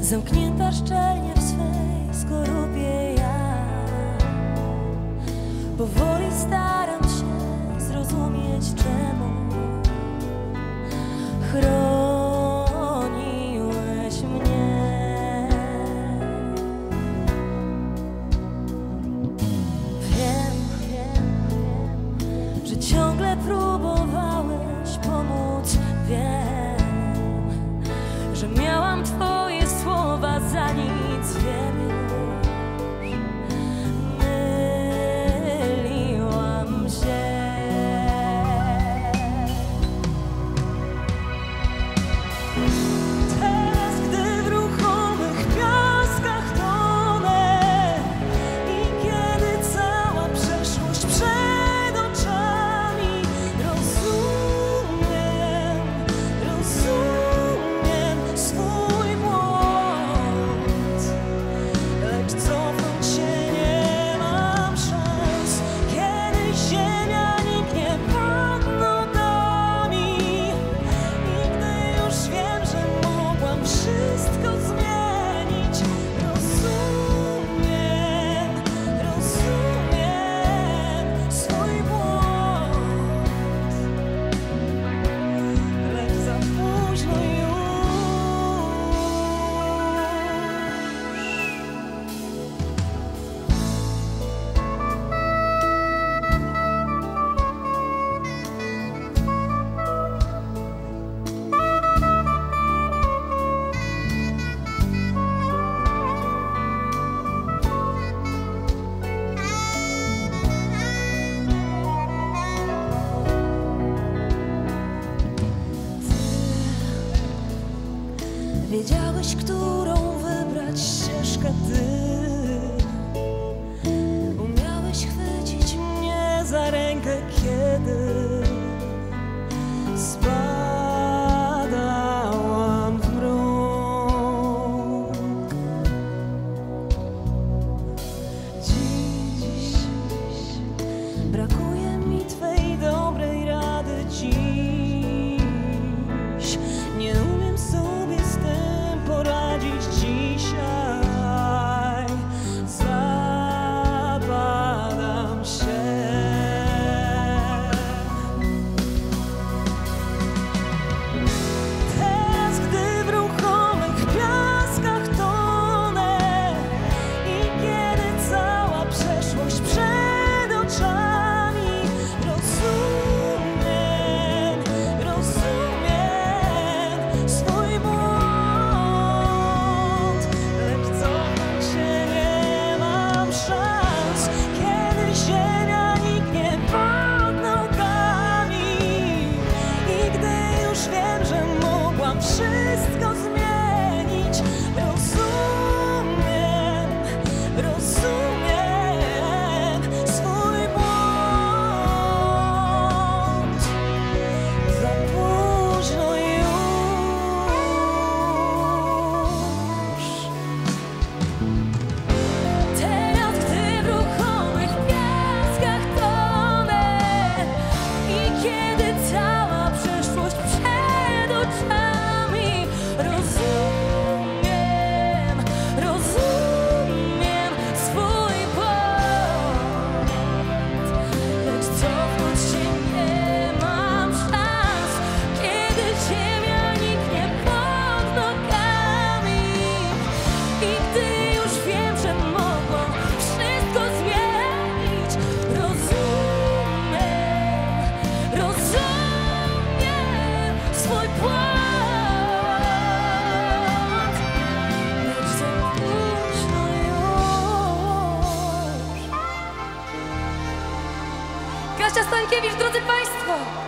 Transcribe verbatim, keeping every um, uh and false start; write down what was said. Zamknięta szczelnie w swej skorupie ja powoli staram się zrozumieć, czemu chroniłeś mnie. Wiem, wiem, że ciągle próbowałeś pomóc. Wiem, że miałam twoje za nic, wiem już, myliłam się. Teraz, gdy w ruchomych piaskach tonę i kiedy cała przeszłość przed oczami, rozumiem, rozumiem swój. Wiedziałeś, którą wybrać ścieżkę ty. Umiałeś chwycić mnie za rękę, kiedy spadałam w mrok. Dziś brakuje mi twej dobrej rady. Dziś nie umiem sobie poradzić dzisiaj, zapadam się. Teraz, gdy w ruchomych piaskach tonę i kiedy cała przeszłość przed oczami, rozumiem, rozumiem swój błąd. Wszystko zmienić, rozumiem, rozumiem swój błąd. Za późno już. Teraz, gdy w ruchomych piaskach tonę i kiedy cała przeszłość przed oczami, Kasia Stankiewicz, drodzy Państwo!